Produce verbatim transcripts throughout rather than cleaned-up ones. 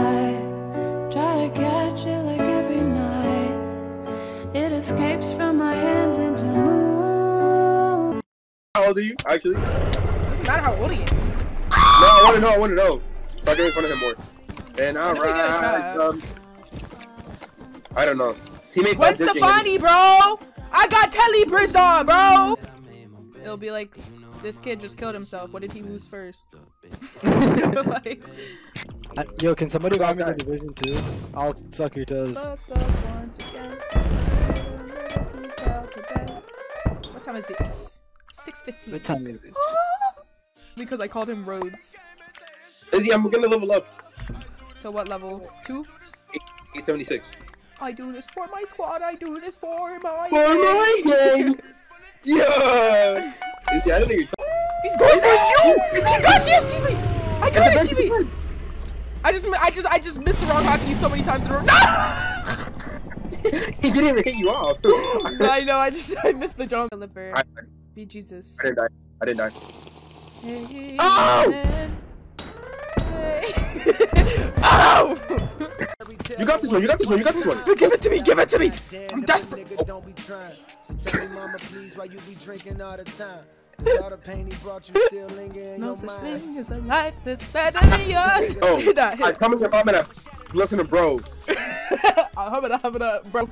I try to catch it like every night. It escapes from my hands into moon. How old are you, actually? It's not how old are you. No, I want to know, I want to know. So I can make fun of him more. And I ride, um, I don't know. Teammate, what's the funny, bro? I got telly bridge on, bro. It'll be like, this kid just killed himself. What did he lose first? Like, I, yo, can somebody buy me the division two? I'll suck your toes. What time is it? six fifteen. What time is it? Because I called him Rhodes. Izzy, I'm gonna level up. So what level? Two? eight seventy-six. I do this for my squad. I do this for my. For my gang. Yeah. Izzy, I don't think you're. He's going for you! You got his T V! I got his T V! I just, I just, I just missed the wrong hockey so many times in a row. No! He didn't even hit you off. I know. I just, I missed the jump. Deliver. Be Jesus. I didn't die. I didn't die. Hey, oh! Hey. Oh! You got this one. You got this one. You got this one. But give it to me. Give it to me. I'm desperate. Don't be trying. So tell me, mama, please, why you be drinking all the time. All the pain he brought you still lingering in your mind. No such thing as a life that's better than yours. Oh, I'm coming up, I'm gonna listen to bro. I'm gonna, I'm gonna, bro.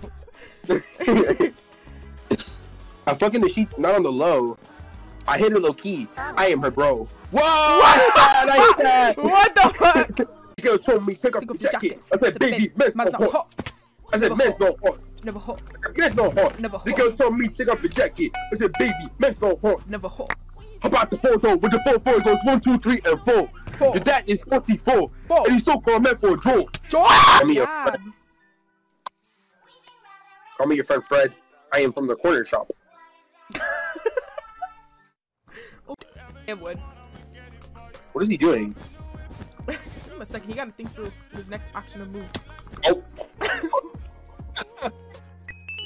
I'm fucking the sheep, not on the low. I hit her low key. I am her bro. Whoa! What, like that. What the fuck? She girl told me take off your jacket. I said, baby, men's no hot. I said, men's no hot. Never hot. Men's no hot. Never hot. The girl told me take off your jacket. I said, baby, men's no hot. Never hot. How about the four though? With the four four goes one, two, three, and four. Four. Your dad is forty-four. Four. And he's still called man for a draw. Draw. Call me your friend. Call me your friend Fred. I am from the corner shop. It would. What is he doing? Give him a second. He gotta think through his next action or move. Oh.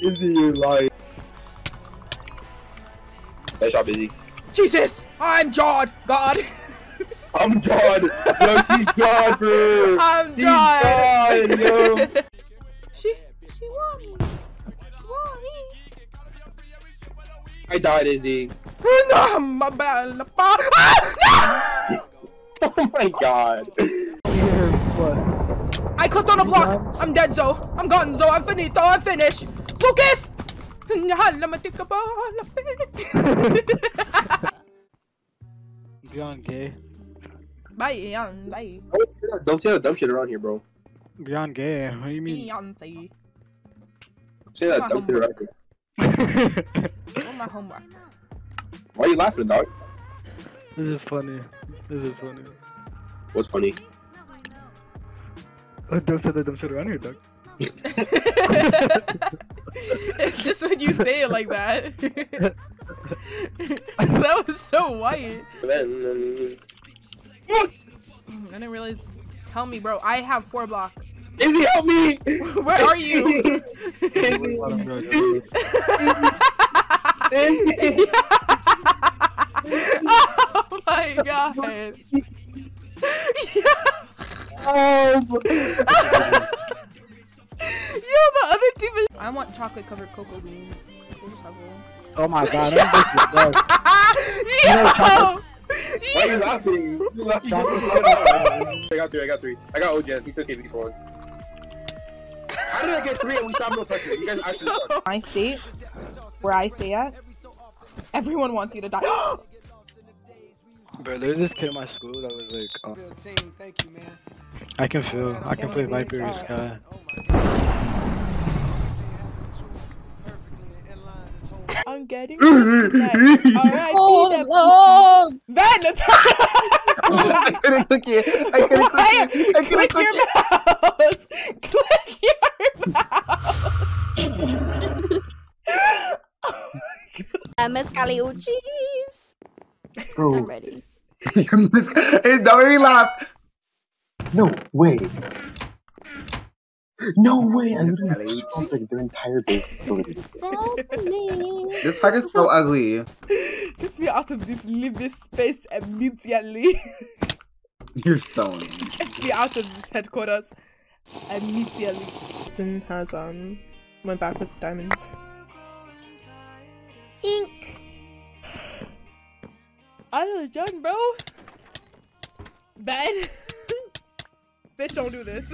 Izzy, you're lying. Nice shot, Izzy. Jesus! I'm Jod! God! I'm Jod! Yo, she's Jod, bro! I'm Jod! She's Jod, yo! She... She want me. She want me. I died, Izzy. No, my bad. Ah, no! Oh my god. I clipped on a block. I'm dead, Zo. I'm gone, Zo. I'm finito. I'm finished. Lucas! Beyond gay. Bye, bye. Don't say that dumb shit around here, bro. Beyond gay. What do you mean? Don't say that dumb shit around here. What's my homework? Why are you laughing, dog? This is funny. This is funny. What's funny? Don't say that dumb shit around here, dog. It's just when you say it like that. That was so white. I didn't realize. Tell me, bro. I have four blocks. Izzy, help me! Where are you? Izzy. Izzy. Oh my god. Oh my god. Yo, the other team is. I want chocolate covered cocoa beans. Oh my god. Yo! Why are you laughing? You laugh chocolate. I got three, I got three. I got O J. He's okay with these ones. How did I get three and we stopped no pressure? You guys actually suck. My state, where I stay at, everyone wants you to die. Bro, there's this kid in my school that was like, oh. Team, thank you, man. I can feel. I can play Viper or Sky. I'm getting that. All right, I couldn't click it. I couldn't click it. I couldn't click it. Click your mouse. Click your mouse. Cheese. I'm ready. Don't make me laugh. No way. No way! I literally told like their entire base is deleted. This pack is so ugly. Get me out of this. Leave this space immediately. You're stolen. Be out of his headquarters immediately. Soon has um went back with diamonds. Ink. I was done, bro. Ben. Bitch, don't do this.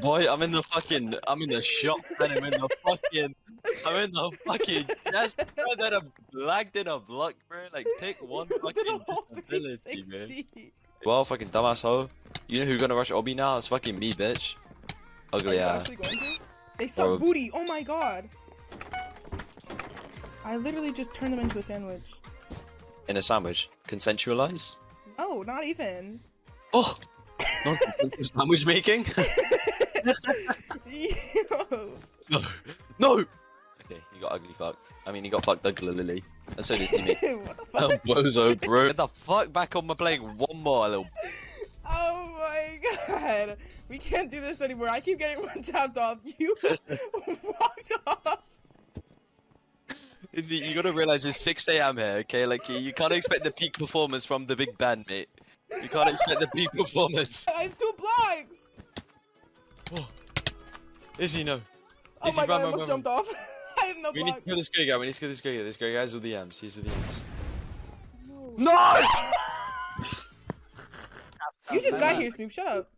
Boy, I'm in the fucking, I'm in the shop, and I'm in the fucking, I'm in the fucking desk, bro, that I'm lagged in a block, bro. Like, take one fucking disability, man. Well, fucking dumbass hoe. You know who's gonna rush Obi now? It's fucking me, bitch. Ugly ass. They suck booty, oh my god. I literally just turned them into a sandwich. In a sandwich? Consensualized? Oh, not even. Oh! Not sandwich making? No. No! Okay, he got ugly fucked. I mean, he got fucked ugly lily. And so did his teammate. What the fuck? Oh, bozo, bro. Get the fuck back on my playing one more, little. Oh my god. We can't do this anymore. I keep getting one tapped off. You walked off. Izzy, you gotta realize it's six A M here, okay? Like, you can't expect the peak performance from the Big Ben, mate. You can't expect the peak performance. I have two blocks! Oh. Izzy, no. Oh Izzy, my god, run, I almost run, jumped run. Off. I have no blocks. We need to kill this gray guy, we need to kill this gray guy. This gray guy's with the M's, he's with the M's. No! No! You just got here, Snoop, shut up.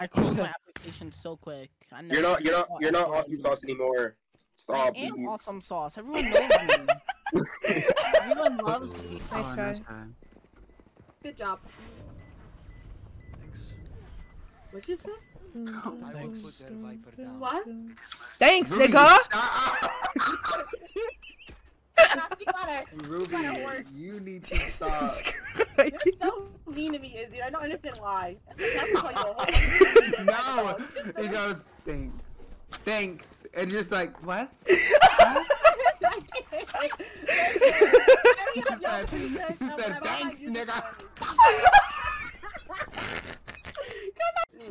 I closed my application so quick. I know you're not, you're not, you're not awesome sauce anymore. Stop. I am awesome sauce, everyone knows me. Everyone loves me. Nice try. Nice try. Good job. Thanks. What'd you say? Oh, thanks. What? Thanks, Ruby, nigga! Ruby, you need to stop. You're so mean to me, Izzy. I don't understand why. That's why you're no! He goes, thanks. Thanks. And you're just like, what? What? I can't. I mean, he said, thanks, nigga.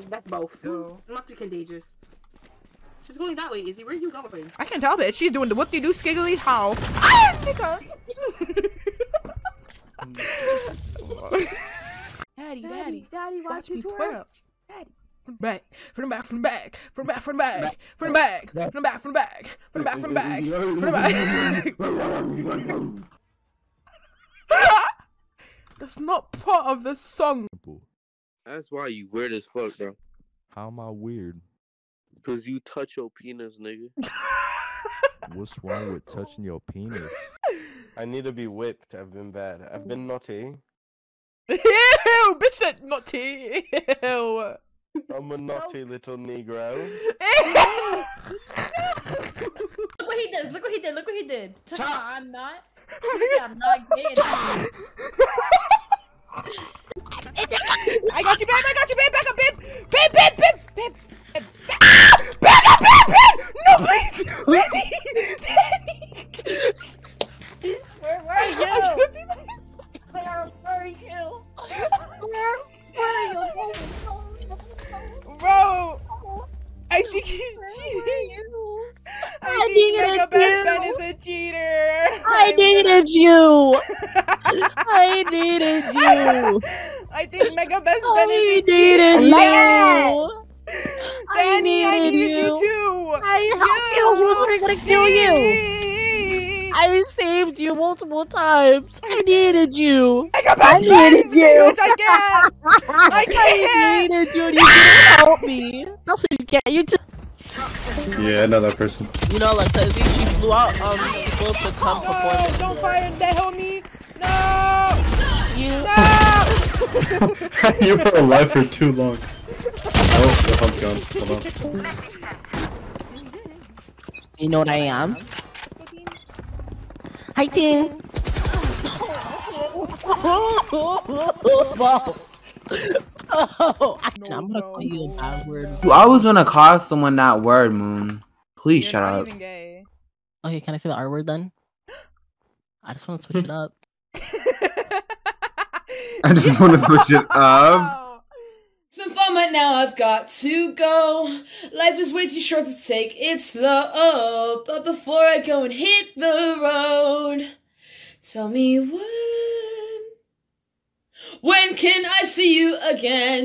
That's both. No. It must be contagious. She's going that way, Izzy. Where are you going? I can't tell, bitch. She's doing the whoop-de-doo skiggly how. Ah, nigga! Daddy, daddy, daddy, daddy, watch, watch me twirl. Daddy. From the back, from the back, from the back, from the back, from the back, from the back, from the back, from the back, from the back, from the back, from the back, from the back. That's not part of the song. That's why you weird as fuck, bro. How am I weird? Cause you touch your penis, nigga. What's wrong with touching your penis? I need to be whipped. I've been bad. I've been naughty. Ew, bitch said naughty. Ew. I'm a naughty little Negro. Look what he did. Look what he did. Look what he did. Touch my, I'm not. I'm not gay. I got you, babe! I got you, babe! Back up, babe! Babe, babe, babe, babe, babe, babe! Ah! Back up, babe, babe! No, please! Danny! Danny! Where were you? I could be myself. Where were you? Where were you? Bro! I think he's cheating. I, I think it's you. Ben is a cheater. I needed you. I needed you. I think Mega Best oh, Ben is a cheater. You. Yeah. I Danny, needed I needed you, you too. I helped you. Who's really gonna kill you? I saved you multiple times. I needed you. Mega Best I needed you. I can't. I can't. I needed you. And you didn't help me. That's what you get. You just. Yeah, another person. You know, like, so Izzy, she flew out, um, people to come performance. No, don't fire that, homie! No! You. No! You were alive for too long. Oh, the hump's gone. Hold on. You know what I am? Hi, Tim! Wow! Oh, I, no, I'm gonna no, call you a bad word. You always wanna call someone that word, Moon. Please You're shut not up. Even gay. Okay, can I say the R word then? I just wanna switch it up. I just wanna switch it up. It's been fun, but now I've got to go. Life is way too short to take it slow. But before I go and hit the road, tell me what. When can I see you again?